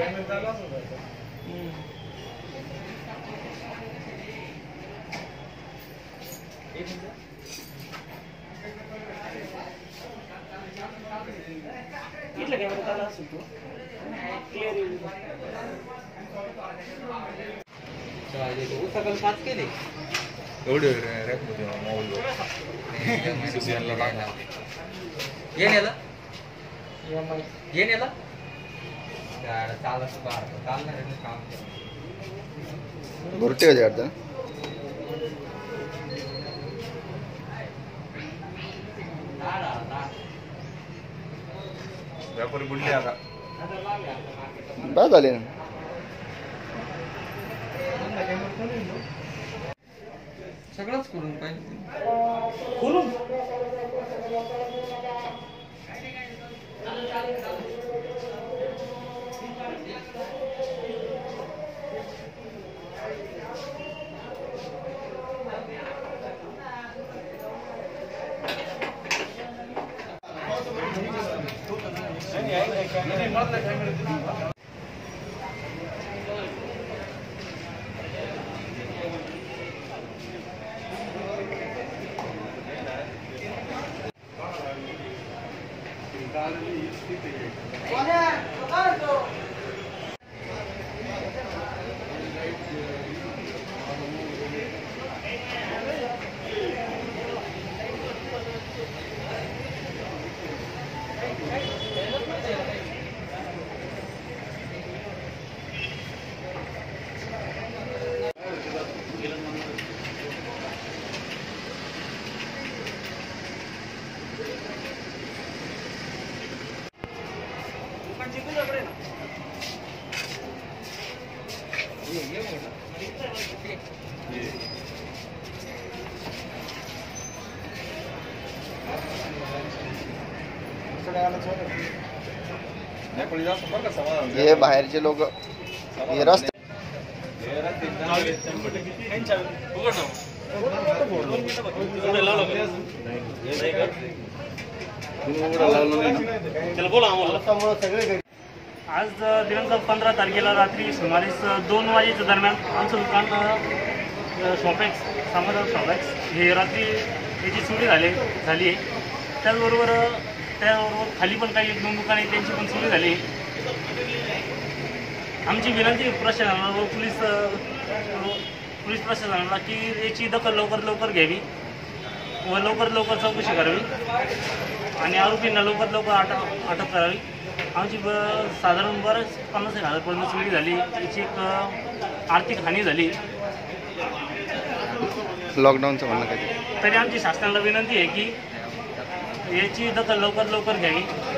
ಏನಿಲ್ಲ सगळंच करून ये बाहरचे लोक आज दिनांक 15 तारखेला रात्री सुमारीस 2 वाजेच्या दरम्यान आमचं दुकान शॉपेक्स सामाधान शॉपेक्स हे रात्री याची चोरी झाली आहे। त्याचबरोबर खाली पण काही 1-2 दुकाने आहेत त्यांची पण चोरी झाली। आमची विनंती प्रशासनाला व पोलीस प्रशासनाला की याची दखल लवकर घ्यावी व लवकर चौकशी करावी आणि आरोपींना लवकर अटक करावी। आमची साधारण बरंच 50,000 चोरी झाली, याची एक आर्थिक हानी झाली। लॉकडाऊनचं म्हणणं काय तरी आमची शासनाला विनंती आहे की याची दखल लवकर घ्यावी।